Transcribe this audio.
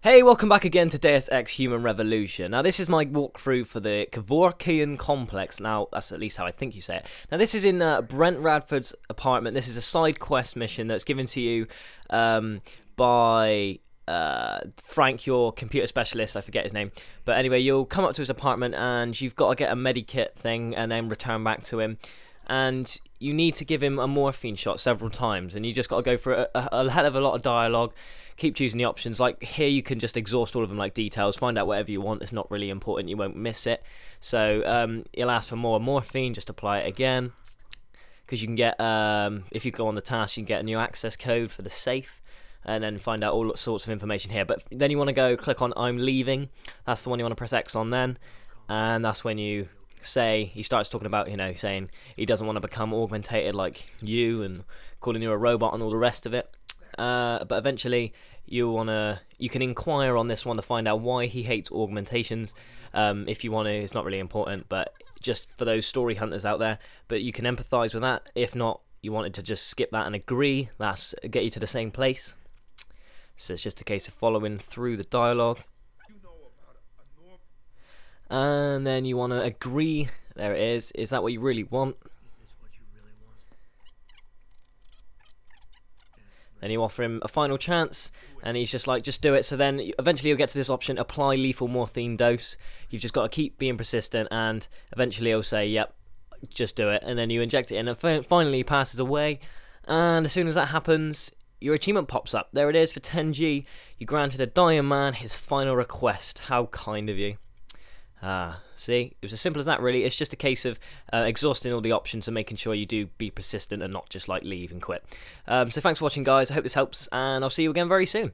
Hey, welcome back again to Deus Ex Human Revolution. Now this is my walkthrough for the Kevorkian Complex. Now that's at least how I think you say it. Now this is in Brent Radford's apartment. This is a side quest mission that's given to you by Frank, your computer specialist. I forget his name. But anyway, you'll come up to his apartment and you've got to get a medikit thing and then return back to him. And you need to give him a morphine shot several times, and you just got to go for a hell of a lot of dialogue. Keep choosing the options. Like here, you can just exhaust all of them, like details. Find out whatever you want. It's not really important. You won't miss it. So you'll ask for more morphine. Just apply it again, because you can get if you go on the task, you can get a new access code for the safe, and then find out all sorts of information here. But then you want to go click on "I'm leaving." That's the one you want to press X on then, and that's when you. Say he starts talking about, you know, saying he doesn't want to become augmentated like you and calling you a robot and all the rest of it, but eventually you can inquire on this one to find out why he hates augmentations if you want to. It's not really important, but just for those story hunters out there. But you can empathize with that. If not, you wanted to just skip that and agree, that's get you to the same place. So it's just a case of following through the dialogue. And then you want to agree. There it is. Is that what you really want? Then you offer him a final chance, and he's just like, just do it. So then eventually you'll get to this option, apply lethal morphine dose. You've just got to keep being persistent, and eventually he'll say, yep, just do it. And then you inject it in, and finally he passes away. And as soon as that happens, your achievement pops up. There it is for 10G. You granted a dying man his final request. How kind of you. See, it was as simple as that really. It's just a case of exhausting all the options and making sure you do be persistent and not just like leave and quit. So thanks for watching guys, I hope this helps, and I'll see you again very soon.